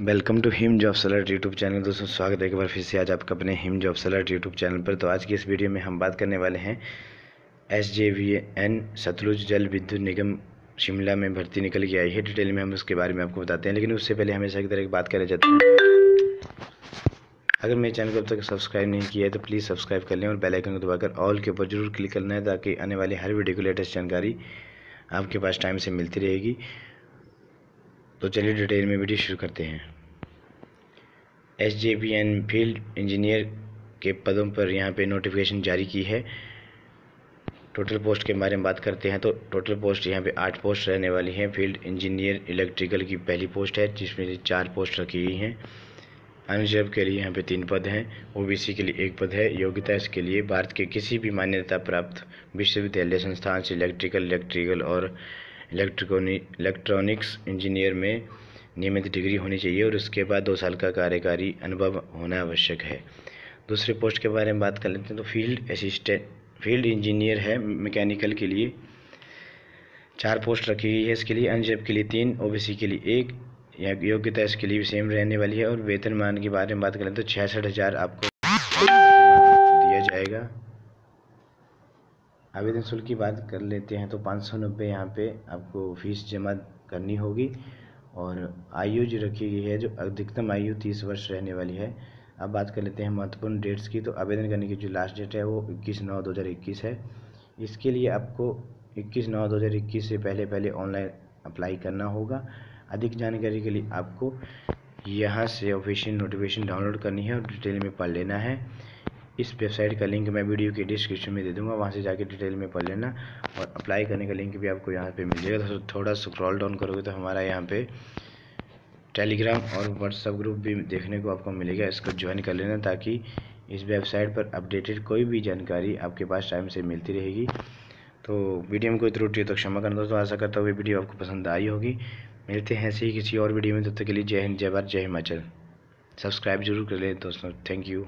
Welcome to Him job alert YouTube channel. दोस्तों स्वागत है एक बार फिर से आज आपका अपने Him job alert YouTube channel पर। तो आज की इस वीडियो में हम बात करने वाले हैं SJVN सतलुज जल विद्युत निगम शिमला में भर्ती निकल के आई है। डिटेल में हम उसके बारे में आपको बताते हैं, लेकिन उससे पहले हमेशा की तरह एक बात करना चाहते हैं, अगर मेरे चैनल को अब तक सब्सक्राइब नहीं किया है तो प्लीज़ सब्सक्राइब कर लें और बेल आइकन को दबाकर ऑल के ऊपर जरूर क्लिक करना है, ताकि आने वाली हर वीडियो की लेटेस्ट जानकारी आपके पास टाइम से मिलती रहेगी। तो चलिए डिटेल में वीडियो शुरू करते हैं। SJVN फील्ड इंजीनियर के पदों पर यहाँ पे नोटिफिकेशन जारी की है। टोटल पोस्ट के बारे में बात करते हैं तो टोटल पोस्ट यहाँ पे 8 पोस्ट रहने वाली हैं। फील्ड इंजीनियर इलेक्ट्रिकल की पहली पोस्ट है, जिसमें 4 पोस्ट रखी गई हैं। अनरिजर्व के लिए यहाँ पे 3 पद हैं, OBC के लिए 1 पद है। योग्यता इसके लिए भारत के किसी भी मान्यता प्राप्त विश्वविद्यालय संस्थान से इलेक्ट्रिकल और इलेक्ट्रॉनिक्स इंजीनियर में नियमित डिग्री होनी चाहिए और उसके बाद 2 साल का कार्यकारी अनुभव होना आवश्यक है। दूसरे पोस्ट के बारे में बात कर लेते हैं तो फील्ड इंजीनियर है मैकेनिकल के लिए 4 पोस्ट रखी गई है। इसके लिए अनरिजर्व के लिए 3, OBC के लिए 1, योग्यता इसके लिए भी सेम रहने वाली है। और वेतनमान के बारे में बात करें तो 66,000 आपको दिया जाएगा। आवेदन शुल्क की बात कर लेते हैं तो 590 यहाँ पे आपको फीस जमा करनी होगी। और आयु जो रखी गई है, जो अधिकतम आयु 30 वर्ष रहने वाली है। अब बात कर लेते हैं महत्वपूर्ण डेट्स की, तो आवेदन करने की जो लास्ट डेट है वो 21/9/2021 है। इसके लिए आपको 21/9/2021 से पहले ऑनलाइन अप्लाई करना होगा। अधिक जानकारी के लिए आपको यहाँ से ऑफिशियल नोटिफिकेशन डाउनलोड करनी है और डिटेल में पढ़ लेना है। इस वेबसाइट का लिंक मैं वीडियो के डिस्क्रिप्शन में दे दूंगा, वहां से जाके डिटेल में पढ़ लेना। और अप्लाई करने का लिंक भी आपको यहां पे मिल जाएगा। तो थोड़ा स्क्रॉल डाउन करोगे तो हमारा यहां पे टेलीग्राम और व्हाट्सएप ग्रुप भी देखने को आपको मिलेगा, इसको ज्वाइन कर लेना, ताकि इस वेबसाइट पर अपडेटेड कोई भी जानकारी आपके पास टाइम से मिलती रहेगी। तो वीडियो में कोई त्रुटि हो तो क्षमा करना दोस्तों। आशा करता हूँ वीडियो आपको पसंद आई होगी। मिलते हैं ऐसे ही किसी और वीडियो में, तब तक के लिए जय हिंद, जय भारत, जय हिमाचल। सब्सक्राइब जरूर कर लें दोस्तों। Thank you.